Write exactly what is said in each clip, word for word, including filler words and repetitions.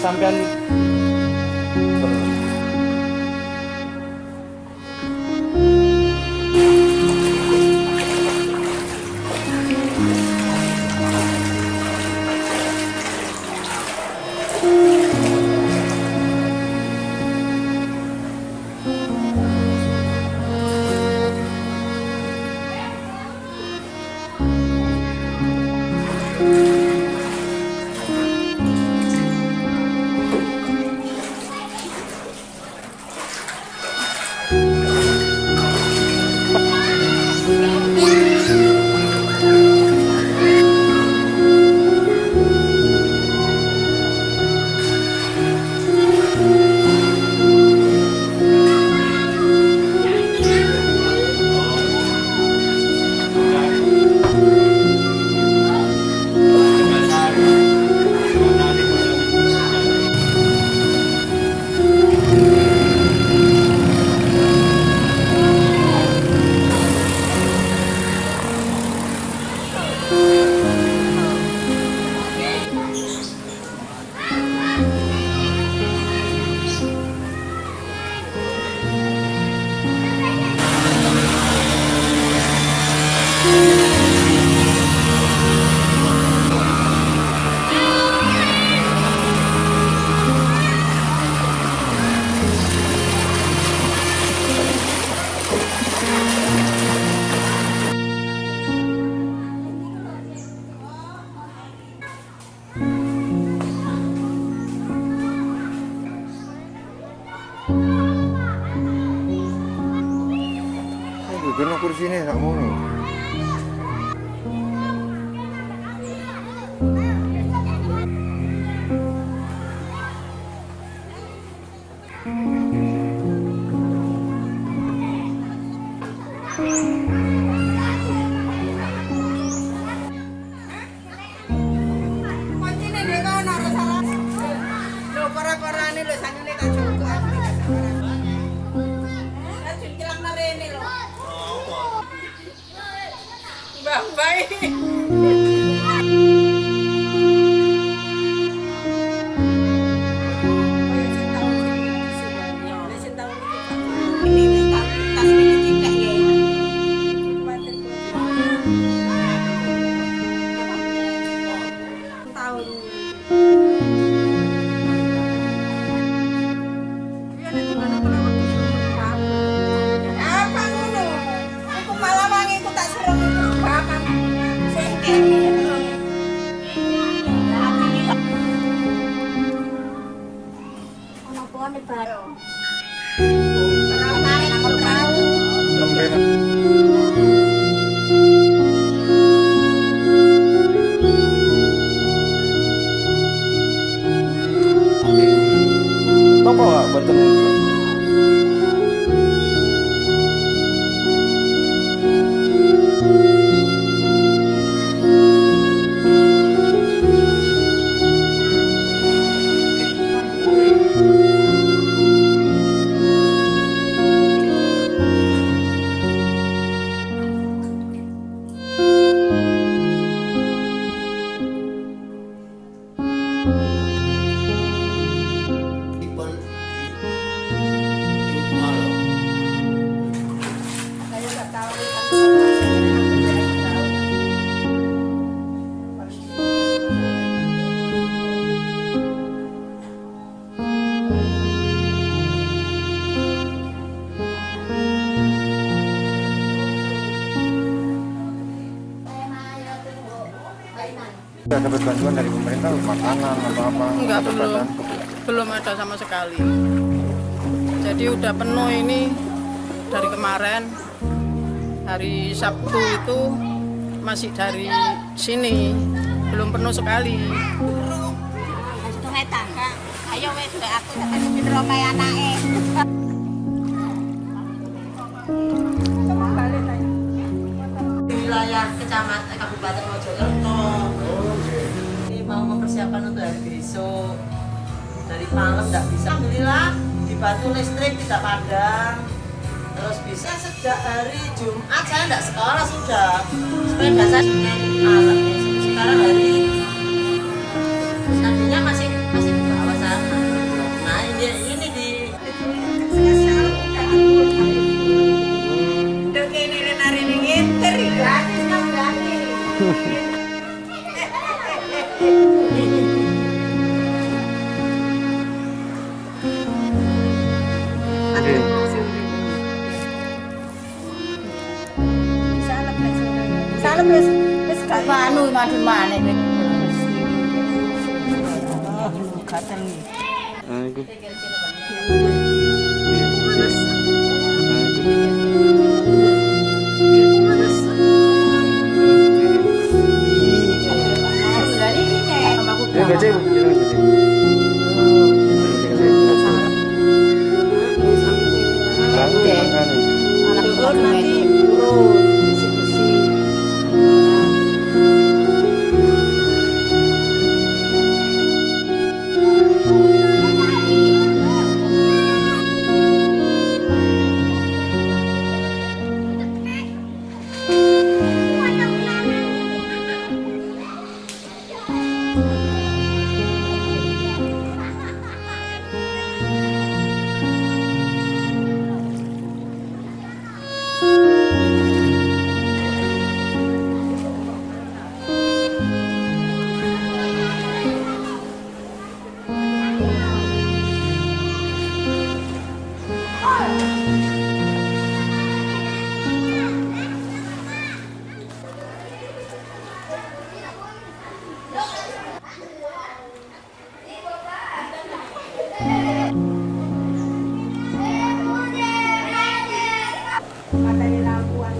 Sampai kena kursi ni tak mau ni. Bye. Sudah dapat bantuan dari pemerintah, makanan atau apa? Enggak, belum, belum ada sama sekali. Jadi udah penuh ini dari kemarin, hari Sabtu itu masih dari sini, belum penuh sekali. Ayo wes aku di wilayah kecamatan Kabupaten Mojokerto. Mau mempersiapkan untuk hari besok, dari malam nggak bisa. Alhamdulillah batu listrik tidak padam. Terus bisa sejak hari Jumat saya tidak sekolah sudah. Sepeda saya alat sekarang hari nantinya masih masih di bawah sana. Nah ini ini di Panu madu mana ni? Kata ni.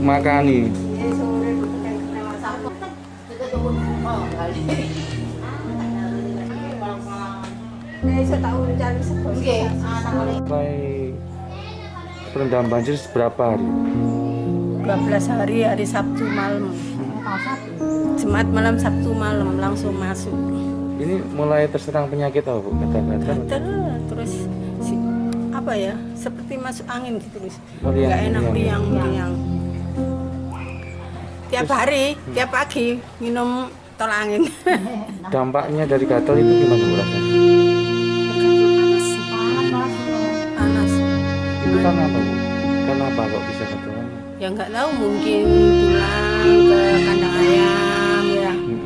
Makani. Mulai terendam banjir seberapa hari? dua belas hari, hari Sabtu malam. Jumat malam, Sabtu malam langsung masuk. Ini mulai terserang penyakit apa, Bu? Gatal-gatal. Terus apa ya? Seperti masuk angin gitu, Miss. Enggak enak riang-riang. Tiap hari, hmm. tiap pagi minum tol angin. Dampaknya dari gatal itu gimana rasanya? Panas, panas, panas. Itu karena apa, Bu? Kenapa kok bisa gatal? Ya nggak tahu, mungkin pulang ke kandang ayam ya. Hmm.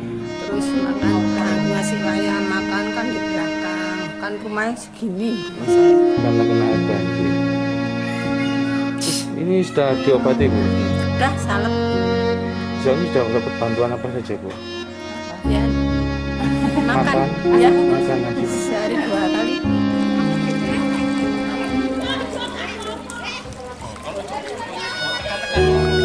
Terus makan, kan ngasih ayam makan kan di belakang, kan rumahnya segini. Karena kena air banjir. Ini sudah diobati, Bu? Sudah, salep. Sejauh ini sudah dapat bantuan apa saja, Bu? Ya, makan, ya, makan lagi. Sehari dua kali. Thank you.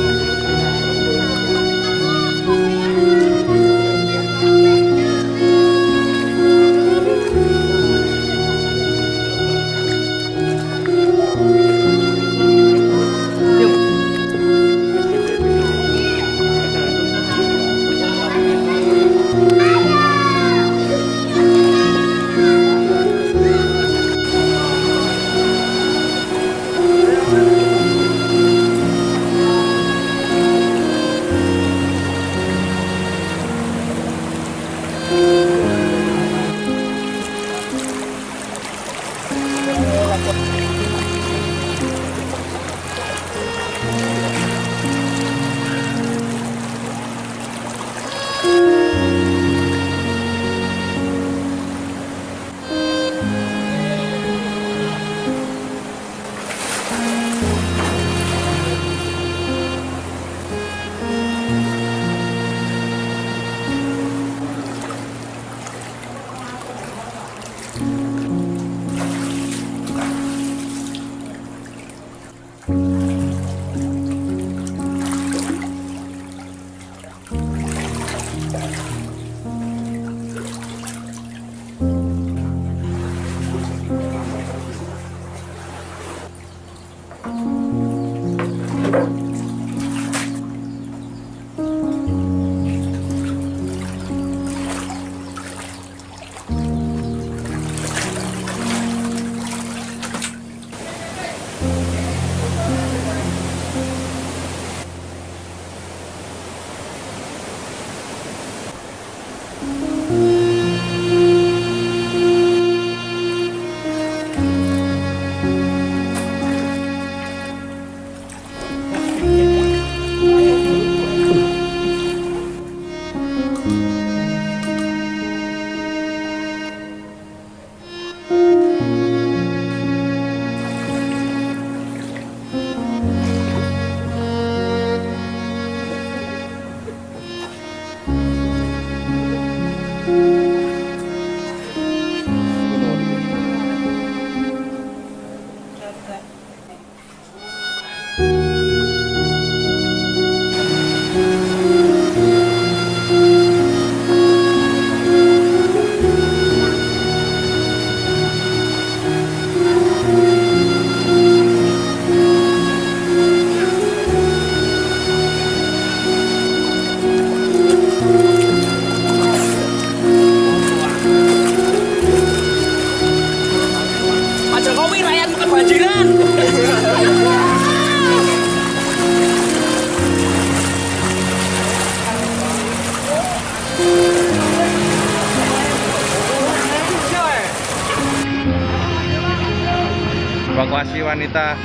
evakuasi wanita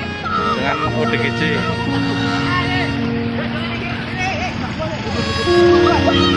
dengan O D G J.